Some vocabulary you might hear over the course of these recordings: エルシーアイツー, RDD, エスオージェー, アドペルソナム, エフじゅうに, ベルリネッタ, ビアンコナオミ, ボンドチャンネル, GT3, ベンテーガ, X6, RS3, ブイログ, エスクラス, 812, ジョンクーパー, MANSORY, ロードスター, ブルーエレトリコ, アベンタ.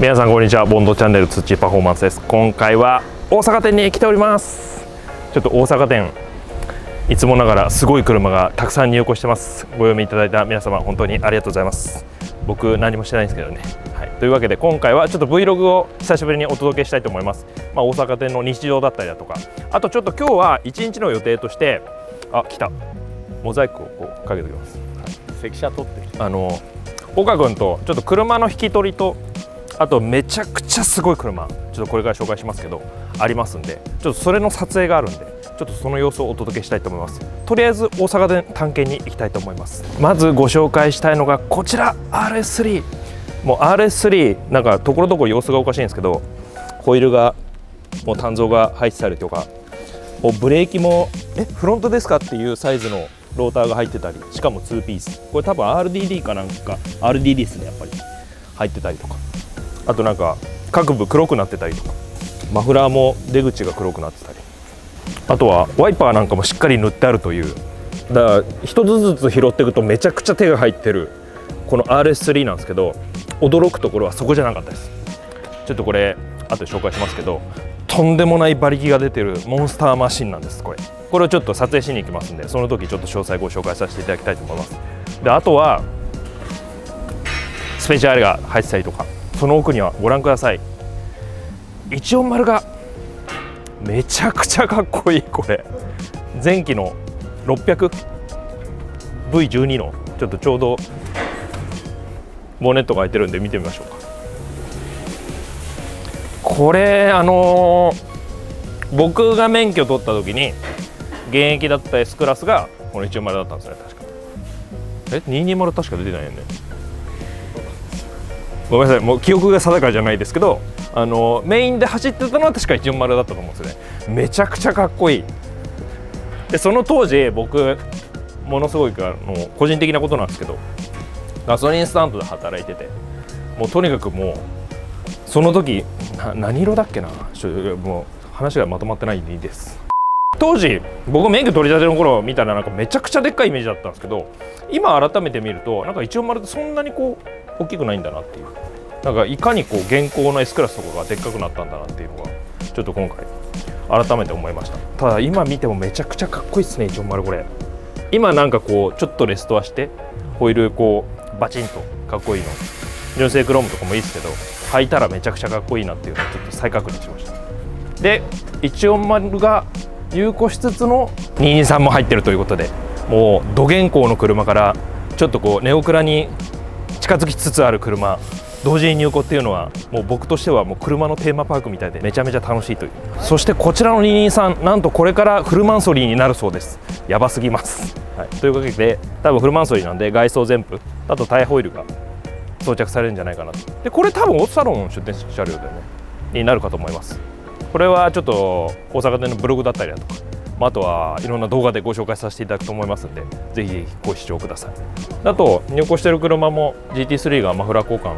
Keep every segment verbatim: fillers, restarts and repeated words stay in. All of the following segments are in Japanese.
皆さんこんにちは、ボンドチャンネル土パフォーマンスです。今回は大阪店に来ております。ちょっと大阪店、いつもながらすごい車がたくさん入庫してます。ご読みいただいた皆様、本当にありがとうございます。僕何もしてないんですけどね、はい、というわけで今回はちょっと ブイログ を久しぶりにお届けしたいと思います。まあ、大阪店の日常だったりだとか、あとちょっと今日はいちにちの予定として、あ、来たモザイクをこうかけておきます。関車取ってきて、あの岡君とちょっと車の引き取りと、あとめちゃくちゃすごい車、ちょっとこれから紹介しますけどありますんで、ちょっとそれの撮影があるんで、ちょっとその様子をお届けしたいと思います。とりあえず大阪で探検に行きたいと思います。まずご紹介したいのがこちら アールエススリー。 もう アールエススリー なんかところどころ様子がおかしいんですけど、ホイールがもう鍛造が入ってたりとか、もうブレーキもえフロントですかっていうサイズのローターが入ってたり、しかもツーピース、これ多分 アールディーディー かなんか アールディーディー ですね、やっぱり入ってたりとか、あとなんか各部黒くなってたりとか、マフラーも出口が黒くなってたり、あとはワイパーなんかもしっかり塗ってあるという、だから一つずつ拾っていくとめちゃくちゃ手が入ってるこの アールエススリー なんですけど、驚くところはそこじゃなかったです。ちょっとこれ後で紹介しますけど、とんでもない馬力が出てるモンスターマシンなんです。これこれをちょっと撮影しに行きますんで、その時ちょっと詳細ご紹介させていただきたいと思います。であとはスペシャルが入ってたりとか、その奥にはご覧ください、いちよんまるがめちゃくちゃかっこいい。これ前期の ろっぴゃくブイじゅうに のちょっとちょうどボンネットが開いてるんで見てみましょうか。これあのー、僕が免許取った時に現役だった エスクラスがこのいちよんまるだったんですね、確か。えにひゃくにじゅう確か出てないよね、ごめんなさい、もう記憶が定かじゃないですけど、あのメインで走ってたのは確かいちよんまるだったと思うんですよね。めちゃくちゃかっこいい。でその当時僕ものすごいあの個人的なことなんですけど、ガソリンスタンドで働いてて、もうとにかくもうその時な何色だっけな、もう話がまとまってないんでいいです。当時僕免許取り立ての頃見たらなんかめちゃくちゃでっかいイメージだったんですけど、今改めて見るとなんかいちよんまるってそんなにこう大きくないんだなっていう、なんかいかにこう現行の エスクラスとかがでっかくなったんだなっていうのがちょっと今回改めて思いました。ただ今見てもめちゃくちゃかっこいいですねいちよんまる。これ今なんかこうちょっとレストアしてホイールこうバチンとかっこいいの、純正クロームとかもいいですけど、履いたらめちゃくちゃかっこいいなっていうのをちょっと再確認しました。でいちよんまるが入庫しつつのにひゃくにじゅうさんも入ってるということで、もうどげんこうの車からちょっとこうネオクラに近づきつつある車同時に入庫っていうのは、もう僕としてはもう車のテーマパークみたいでめちゃめちゃ楽しいという。そしてこちらのにひゃくにじゅうさん、なんとこれからフルマンソリーになるそうです。やばすぎます、はい、というわけで多分フルマンソリーなんで外装全部、あとタイヤホイールが装着されるんじゃないかなと。でこれ多分オートサロンの出店車両だよねになるかと思います。これはちょっと大阪店のブログだったりだとか、あとはいろんな動画でご紹介させていただくと思いますので、ぜひぜひご視聴ください。あと入庫している車も ジーティースリー がマフラー交換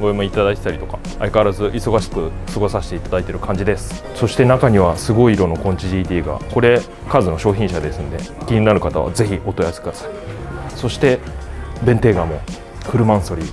ご用意いただいてたりとか、相変わらず忙しく過ごさせていただいている感じです。そして中にはすごい色のコンチ ジーティー が、これ数の商品車ですので、気になる方はぜひお問い合わせください。そしてベンテーガもフルマンソリー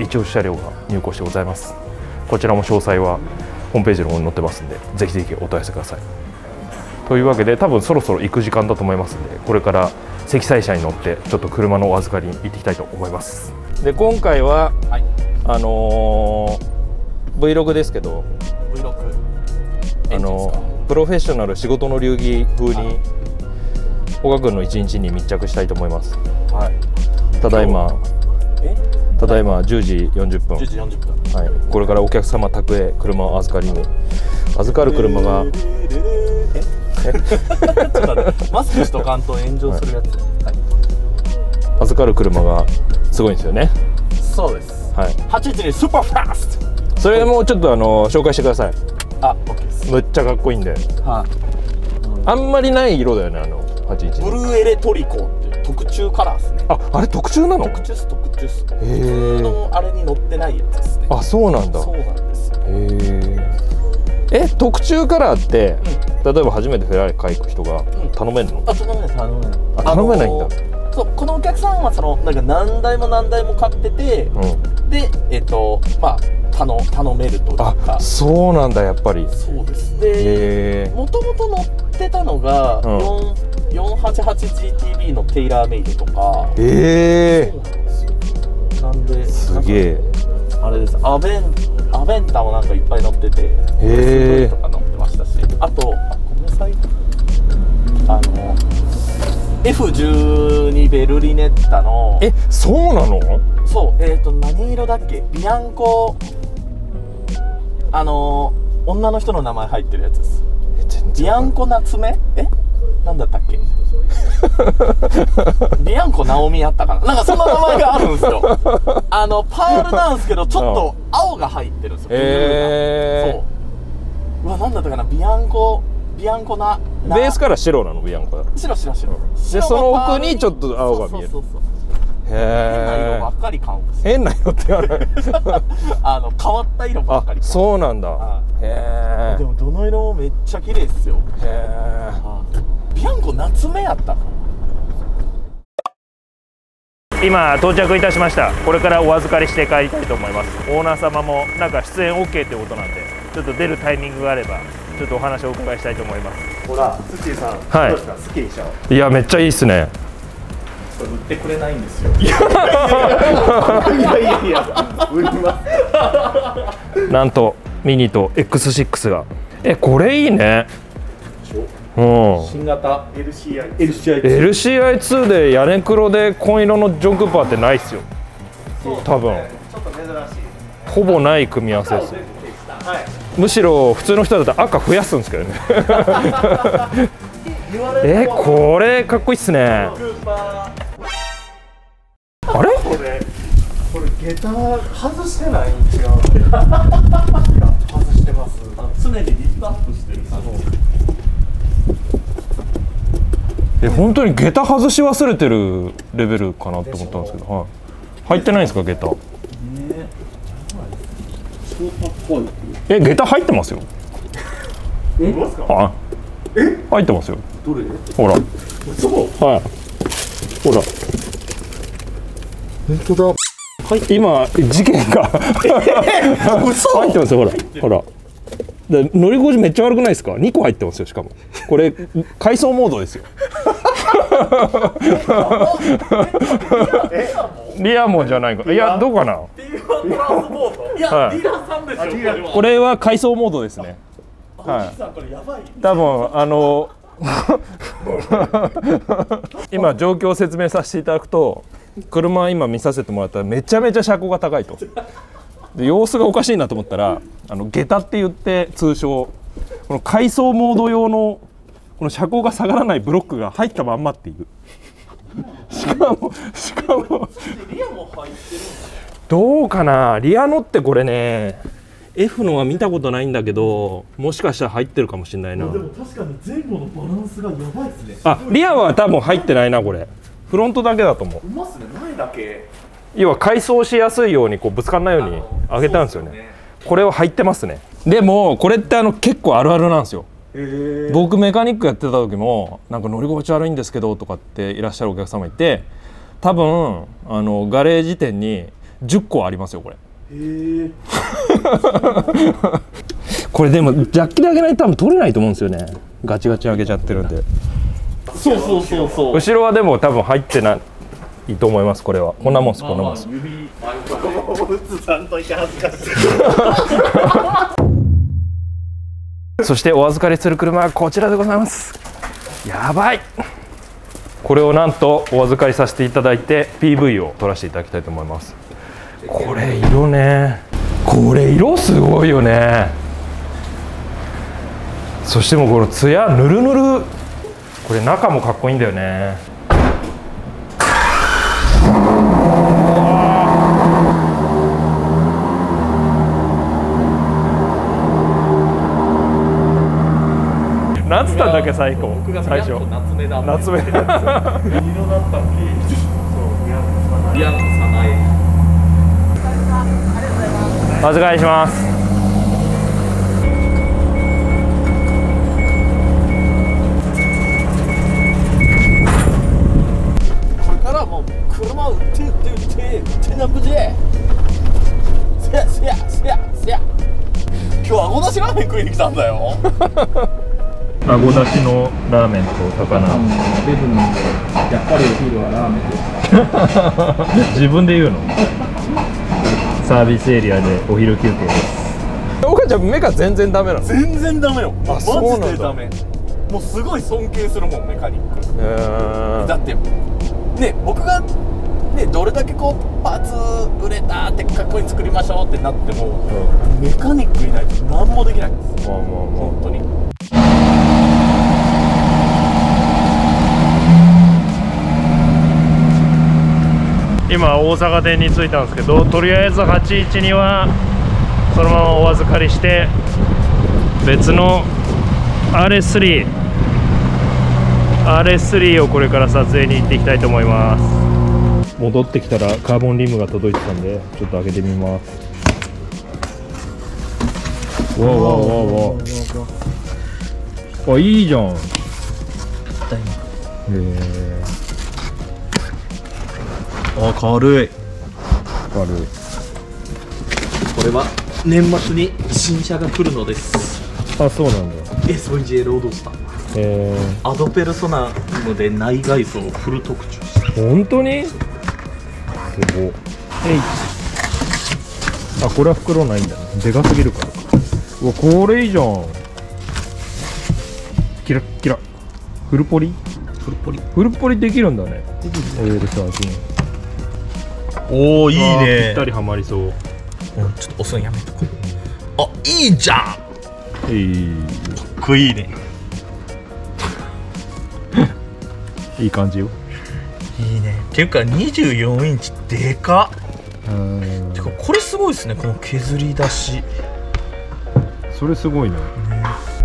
一押し車両が入庫してございます。こちらも詳細はホームページの方に載ってますんで、ぜひぜひお問い合わせください。というわけで多分そろそろ行く時間だと思いますんで、これから積載車に乗ってちょっと車のお預かりに行ってきたいと思います。で今回は、はい、あのー、ブイログ ですけど、 ブイログ、あのー、プロフェッショナル仕事の流儀風に岡君の一日に密着したいと思います、はい、ただいまただいまじゅうじよんじゅっぷん、はい、これからお客様宅へ車を預かりに、預かる車がマスクしとかんと炎上するやつ、はい、預かる車がすごいんですよね。そうです、はい、はちいちにスーパーファースト、それもちょっとあの紹介してください。あ、OKです。むっちゃかっこいいんで、あんまりない色だよね、あのはちいちに。ブルーエレトリコっていう特注カラーですね。あ、あれ特注なの？特注す、特注す。普通のあれに乗ってないやつですね。あ、そうなんだ。そうなんです。え、特注カラーって、例えば初めてフェラーリ買い行く人が頼めるの？あ、頼めない、頼めない。あ、頼めないんだ。そう、このお客さんはそのなんか何台も何台も買ってて、でえっとまあ頼, 頼めるというか。あ、そうなんだ、やっぱり。そうです。で、もともと乗ってたのが、うん、よんはちはちジーティービー のテイラーメイドとか。ええ、なんで、すげえあれです、アベンアベンタもなんかいっぱい乗ってて、ええとか乗ってましたし、あと、あ、ごめんなさい、あの エフじゅうに ベルリネッタの。え、そうなの。そう、えっと何色だっけ、ビアンコ、あのー、女の人の名前入ってるやつです。ビアンコ夏目、え、なんだったっけビアンコナオミやったかな、なんかその名前があるんですよあのパールなんですけど、ちょっと青が入ってるんですよ。えー、そう、うわ、なんだったかな、ビアンコビアンコな、ベースから白なの、ビアンコだ、白白白、うん、でその奥にちょっと青が見える。変な色ばっかり買うんです。変な色って言わないあの変わった色ばっかり買う。そうなんだ。ああ、へえ。でもどの色もめっちゃ綺麗ですよ。へえ。ああ、ビアンコ夏目やったか。今到着いたしました。これからお預かりして帰りたいと思います。オーナー様もなんか出演 オーケー ということなんで、ちょっと出るタイミングがあればちょっとお話をお伺いしたいと思います。ほら、ツッチーさん、はい、どうですか、好きでしょ。いや、めっちゃいいっすね。売ってくれないんですよ。いやいやいや、売りますなんとミニと エックスシックス が。え、これいいね。うん、新型 エルシーアイツー エルシーアイツー で屋根黒で紺色のジョンクーパーってないっすよ。そうですね、多分ちょっと珍しいですね。ほぼない組み合わせです。むしろ普通の人だったら赤増やすんですけどねえ、これかっこいいっすね。あれ、これこれ下駄外してない？違う外してます。常にリフトアップしてる。え、本当に下駄外し忘れてるレベルかなって思ったんですけど、はい、入ってないんですか、下駄。え、下駄入ってますよ。え、あ、え、入ってますよ。どれ？ほら。そう。はい。ほら。本当だ。はい。今事件が入ってますよ。ほら。ほら。で、乗り心地めっちゃ悪くないですか？にこ入ってますよ。しかもこれ回送モードですよ。リアもじゃないか。いや、どうかな。いや、リラさんですよ。これは回送モードですね。はい。多分あの今状況を説明させていただくと、車今見させてもらったらめちゃめちゃ車高が高いと。で、様子がおかしいなと思ったら、あの下駄って言って、通称この回送モード用のこの車高が下がらないブロックが入ったまんまっていうしかもしかもリアも入ってる。どうかな、リアのってこれね、 F のは見たことないんだけど、もしかしたら入ってるかもしれないな。でも確かに前後のバランスがやばいですね。あ、リアは多分入ってないな、これフロントだけだと思う。うますね、前だけ。要は回送しやすいようにこうぶつかんないように上げたんですよね。これは入ってますね。でもこれってあの結構あるあるなんですよ。僕メカニックやってた時もなんか乗り心地悪いんですけどとかっていらっしゃるお客様いて、多分あのガレージ店にじゅっこありますよ、これ。これでもジャッキで上げないと多分取れないと思うんですよね。ガチガチ上げちゃってるんで。そうそうそうそう。後ろはでも多分入ってない。いいと思います。これはこんなもんです。こんなもんです。そしてお預かりする車はこちらでございます。やばい。これをなんとお預かりさせていただいて ピーブイ を撮らせていただきたいと思います。これ色ね、これ色すごいよね。そしてもうこのツヤぬるぬる、これ中もかっこいいんだよね。なんつったんだっけ、最高最初夏目だ夏目だったっけ。お預かりします。これからもう車売って売って売って売ってなくて、せやせやせや今日あごだしラーメン食いに来たんだよ。あごだしのラーメンと魚。レブなんでやっぱりお昼はラーメンです。自分で言うの。サービスエリアでお昼休憩です。岡ちゃん目が全然ダメなの。全然ダメよ。マジでダメ。もうすごい尊敬するもんメカニック。だってね僕が。でどれだけこうパーツ売れたってかっこいい作りましょうってなっても、うん、メカニックいないと何もできないんですよ、本当に。今大阪店に着いたんですけど、とりあえずはちいちにはそのままお預かりして、別の アールエススリー アールエススリー をこれから撮影に行っていきたいと思います。戻ってきたらカーボンリムが届いてたんで、ちょっと開けてみます。わあわあわあわあ、あ、いいじゃん。へえ、あ、軽い軽い。これは年末に新車が来るのです。あ、そうなんだ。 エスオージェー ロードスター、えー、アドペルソナムで内外装をフル特注した。本当にえい。あ、これは袋ないんだね。でかすぎるからか。うわ、これいいじゃん。キラッキラ。フルポリフルポリフルポリできるんだね。おお、いいね。ぴったりはまりそう。ちょっと押すのやめとこう。あ、いいじゃん。かっこいいね。いい感じよ。いいね。っていうかにじゅうよんインチでかっ。てかこれすごいですね、この削り出し。それすごいね。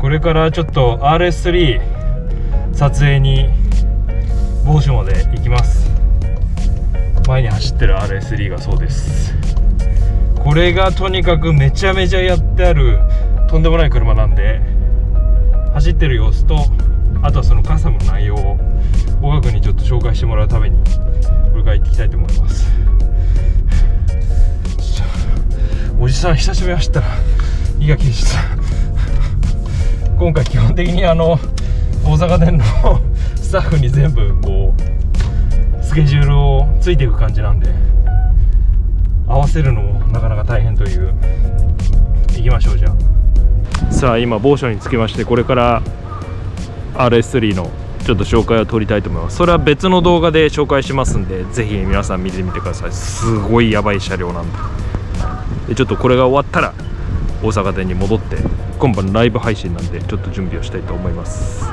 これからちょっと アールエススリー 撮影に某所まで行きます。前に走ってる アールエススリー がそうです。これがとにかくめちゃめちゃやってあるとんでもない車なんで、走ってる様子とあとはその傘の内容を岡君にちょっと紹介してもらうためにこれから行っていきたいと思います。おじさん久しぶり走ったら胃が消えちゃった。今回基本的にあの大阪店のスタッフに全部こうスケジュールをついていく感じなんで、合わせるのもなかなか大変という。行きましょう。じゃあさあ今某所に着きまして、これからアールエススリー のちょっと紹介を撮りたいと思います。それは別の動画で紹介しますんで、ぜひ皆さん見てみてください。すごいやばい車両なんで。でちょっとこれが終わったら大阪店に戻って、今晩ライブ配信なんでちょっと準備をしたいと思います。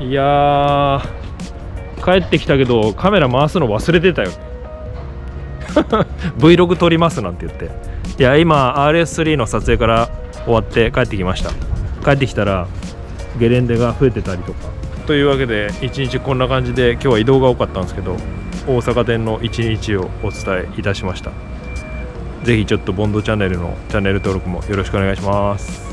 いやー、帰ってきたけどカメラ回すの忘れてたよ。Vlog 撮りますなんて言って、いや今 アールエススリー の撮影から終わって帰ってきました。帰ってきたらゲレンデが増えてたりとか。というわけで一日こんな感じで、今日は移動が多かったんですけど大阪店の一日をお伝えいたしました。是非ちょっとボンドチャンネルのチャンネル登録もよろしくお願いします。